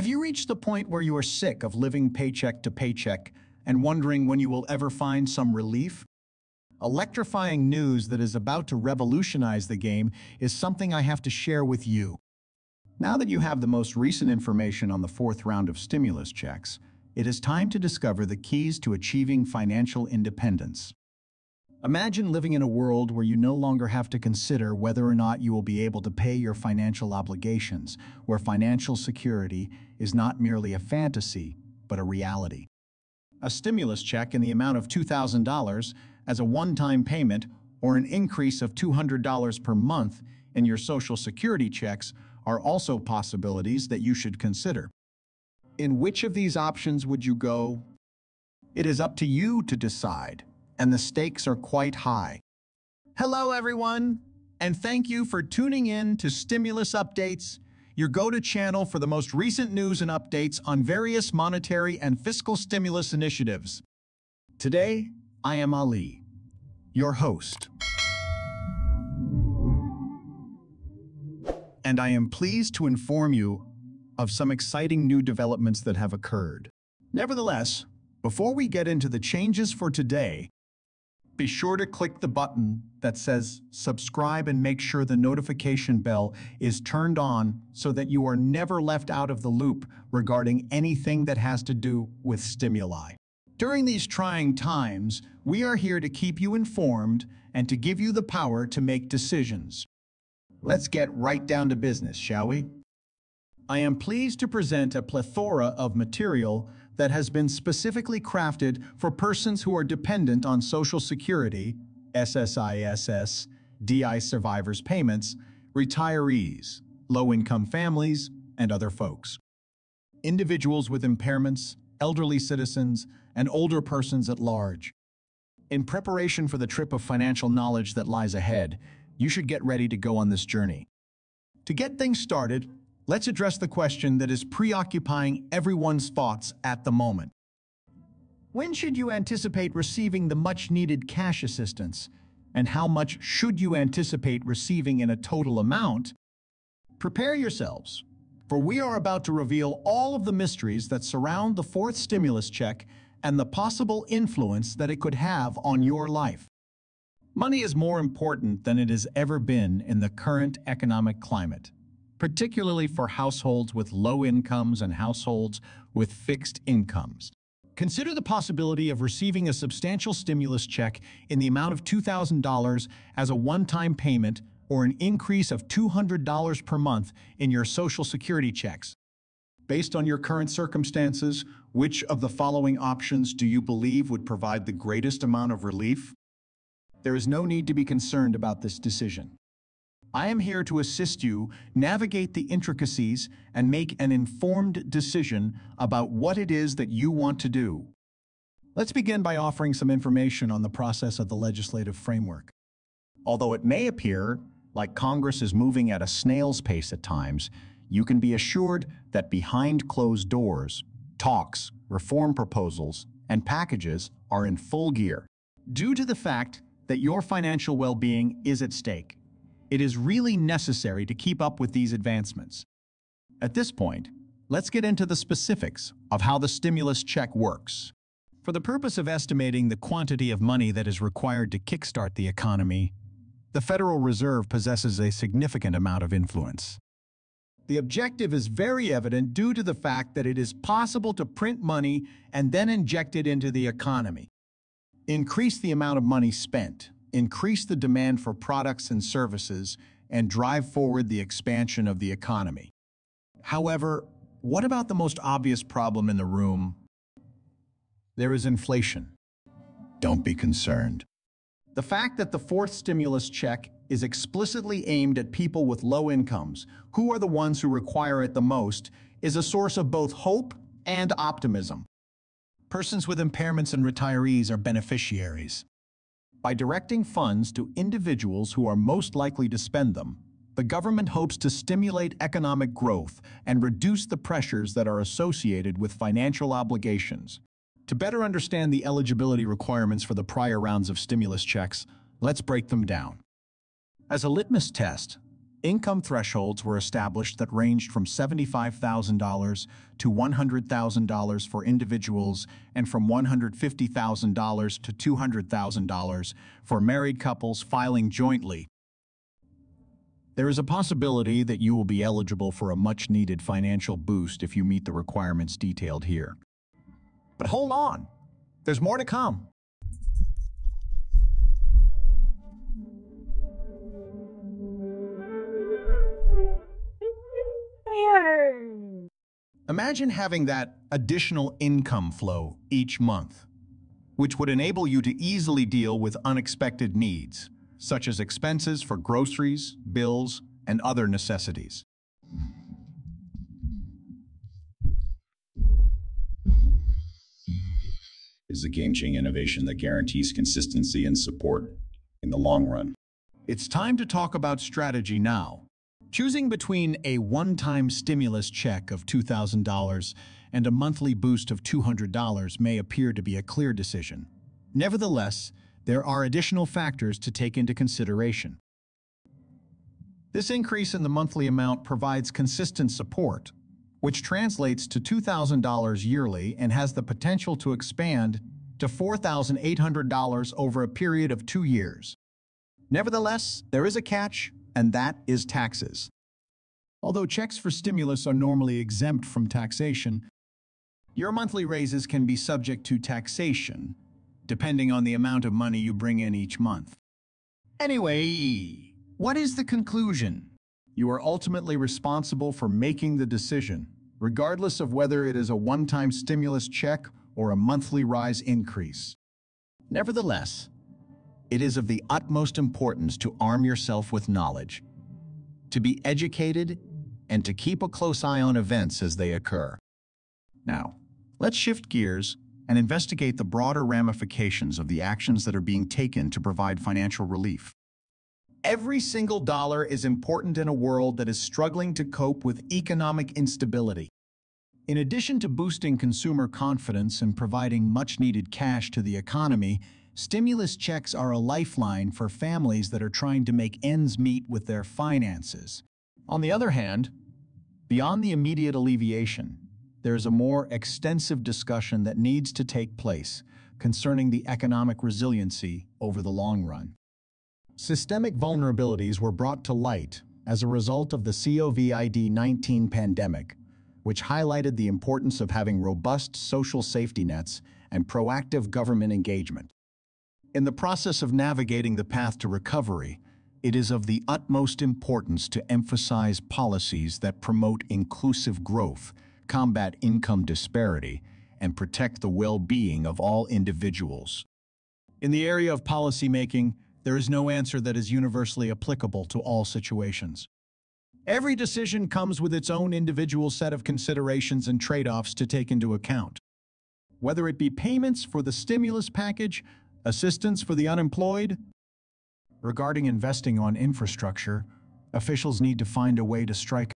Have you reached the point where you are sick of living paycheck to paycheck and wondering when you will ever find some relief? Electrifying news that is about to revolutionize the game is something I have to share with you. Now that you have the most recent information on the fourth round of stimulus checks, it is time to discover the keys to achieving financial independence. Imagine living in a world where you no longer have to consider whether or not you will be able to pay your financial obligations, where financial security is not merely a fantasy, but a reality. A stimulus check in the amount of $2,000 as a one-time payment or an increase of $200 per month in your Social Security checks are also possibilities that you should consider. In which of these options would you go? It is up to you to decide. And the stakes are quite high. Hello, everyone, and thank you for tuning in to Stimulus Updates, your go-to channel for the most recent news and updates on various monetary and fiscal stimulus initiatives. Today, I am Ali, your host. And I am pleased to inform you of some exciting new developments that have occurred. Nevertheless, before we get into the changes for today, be sure to click the button that says subscribe and make sure the notification bell is turned on so that you are never left out of the loop regarding anything that has to do with stimuli. During these trying times, we are here to keep you informed and to give you the power to make decisions. Let's get right down to business, shall we? I am pleased to present a plethora of material that has been specifically crafted for persons who are dependent on Social Security, SSI, DI survivors payments, retirees, low-income families, and other folks. Individuals with impairments, elderly citizens, and older persons at large. In preparation for the trip of financial knowledge that lies ahead, you should get ready to go on this journey. To get things started, let's address the question that is preoccupying everyone's thoughts at the moment. When should you anticipate receiving the much-needed cash assistance? And how much should you anticipate receiving in a total amount? Prepare yourselves, for we are about to reveal all of the mysteries that surround the fourth stimulus check and the possible influence that it could have on your life. Money is more important than it has ever been in the current economic climate, particularly for households with low incomes and households with fixed incomes. Consider the possibility of receiving a substantial stimulus check in the amount of $2,000 as a one-time payment or an increase of $200 per month in your Social Security checks. Based on your current circumstances, which of the following options do you believe would provide the greatest amount of relief? There is no need to be concerned about this decision. I am here to assist you navigate the intricacies and make an informed decision about what it is that you want to do. Let's begin by offering some information on the process of the legislative framework. Although it may appear like Congress is moving at a snail's pace at times, you can be assured that behind closed doors, talks, reform proposals, and packages are in full gear. Due to the fact that your financial well-being is at stake, it is really necessary to keep up with these advancements. At this point, let's get into the specifics of how the stimulus check works. For the purpose of estimating the quantity of money that is required to kickstart the economy, the Federal Reserve possesses a significant amount of influence. The objective is very evident due to the fact that it is possible to print money and then inject it into the economy. Increase the amount of money spent, increase the demand for products and services, and drive forward the expansion of the economy. However, what about the most obvious problem in the room? There is inflation. Don't be concerned. The fact that the fourth stimulus check is explicitly aimed at people with low incomes, who are the ones who require it the most, is a source of both hope and optimism. Persons with impairments and retirees are beneficiaries. By directing funds to individuals who are most likely to spend them, the government hopes to stimulate economic growth and reduce the pressures that are associated with financial obligations. To better understand the eligibility requirements for the prior rounds of stimulus checks, let's break them down. As a litmus test, Income thresholds were established that ranged from $75,000 to $100,000 for individuals and from $150,000 to $200,000 for married couples filing jointly. There is a possibility that you will be eligible for a much-needed financial boost if you meet the requirements detailed here. But hold on, there's more to come. Imagine having that additional income flow each month, which would enable you to easily deal with unexpected needs, such as expenses for groceries, bills, and other necessities. It's a game-changing innovation that guarantees consistency and support in the long run. It's time to talk about strategy now. Choosing between a one-time stimulus check of $2,000 and a monthly boost of $200 may appear to be a clear decision. Nevertheless, there are additional factors to take into consideration. This increase in the monthly amount provides consistent support, which translates to $2,000 yearly and has the potential to expand to $4,800 over a period of 2 years. Nevertheless, there is a catch, and that is taxes. Although checks for stimulus are normally exempt from taxation, your monthly raises can be subject to taxation, depending on the amount of money you bring in each month. Anyway, what is the conclusion? You are ultimately responsible for making the decision, regardless of whether it is a one-time stimulus check or a monthly rise increase. Nevertheless, it is of the utmost importance to arm yourself with knowledge, to be educated, and to keep a close eye on events as they occur. Now, let's shift gears and investigate the broader ramifications of the actions that are being taken to provide financial relief. Every single dollar is important in a world that is struggling to cope with economic instability. In addition to boosting consumer confidence and providing much-needed cash to the economy, stimulus checks are a lifeline for families that are trying to make ends meet with their finances. On the other hand, beyond the immediate alleviation, there is a more extensive discussion that needs to take place concerning the economic resiliency over the long run. Systemic vulnerabilities were brought to light as a result of the COVID-19 pandemic, which highlighted the importance of having robust social safety nets and proactive government engagement. In the process of navigating the path to recovery, it is of the utmost importance to emphasize policies that promote inclusive growth, combat income disparity, and protect the well-being of all individuals. In the area of policymaking, there is no answer that is universally applicable to all situations. Every decision comes with its own individual set of considerations and trade-offs to take into account. Whether it be payments for the stimulus package, assistance for the unemployed? Regarding investing on infrastructure, officials need to find a way to strike